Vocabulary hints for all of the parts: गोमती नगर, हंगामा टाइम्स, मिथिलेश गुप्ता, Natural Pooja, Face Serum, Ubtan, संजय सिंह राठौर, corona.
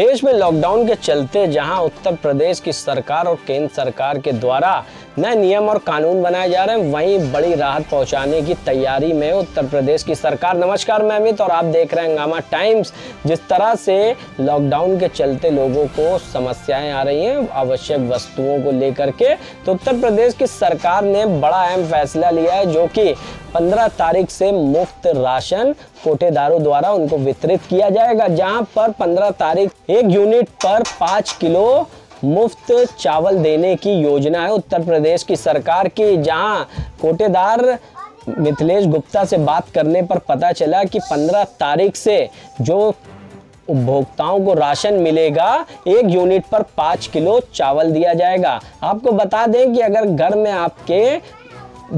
देश में लॉकडाउन के चलते जहां उत्तर प्रदेश की सरकार और केंद्र सरकार के द्वारा नए नियम और कानून बनाए जा रहे हैं, वहीं बड़ी राहत पहुंचाने की तैयारी में उत्तर प्रदेश की सरकार। नमस्कार, मैं अमित और आप देख रहे हैं हंगामा टाइम्स। जिस तरह से लॉकडाउन के चलते लोगों को समस्याएं आ रही हैं आवश्यक वस्तुओं को लेकर के, तो उत्तर प्रदेश की सरकार ने बड़ा अहम फैसला लिया है, जो कि 15 तारीख से मुफ्त राशन कोटेदारों द्वारा उनको वितरित किया जाएगा। जहां पर 15 तारीख एक यूनिट पर 5 किलो मुफ्त चावल देने की योजना है उत्तर प्रदेश की सरकार की। जहां कोटेदार मिथिलेश गुप्ता से बात करने पर पता चला कि 15 तारीख से जो उपभोक्ताओं को राशन मिलेगा, एक यूनिट पर 5 किलो चावल दिया जाएगा। आपको बता दें कि अगर घर में आपके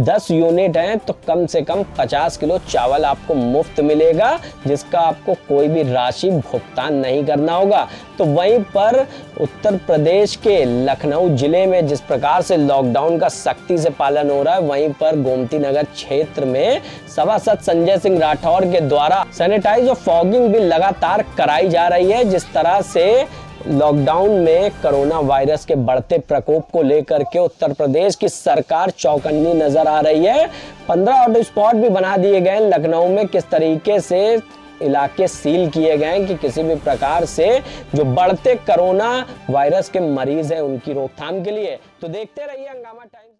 10 यूनिट हैं तो कम से कम 50 किलो चावल आपको मुफ्त मिलेगा, जिसका आपको कोई भी राशि भुगतान नहीं करना होगा। तो वहीं पर उत्तर प्रदेश के लखनऊ जिले में जिस प्रकार से लॉकडाउन का सख्ती से पालन हो रहा है, वहीं पर गोमती नगर क्षेत्र में सभासद संजय सिंह राठौर के द्वारा सैनिटाइज और फॉगिंग भी लगातार कराई जा रही है। जिस तरह से लॉकडाउन में कोरोना वायरस के बढ़ते प्रकोप को लेकर के उत्तर प्रदेश की सरकार चौकन्नी नजर आ रही है। 15 हॉट स्पॉट भी बना दिए गए हैं लखनऊ में। किस तरीके से इलाके सील किए गए हैं कि किसी भी प्रकार से जो बढ़ते कोरोना वायरस के मरीज हैं उनकी रोकथाम के लिए। तो देखते रहिए हंगामा टाइम्स।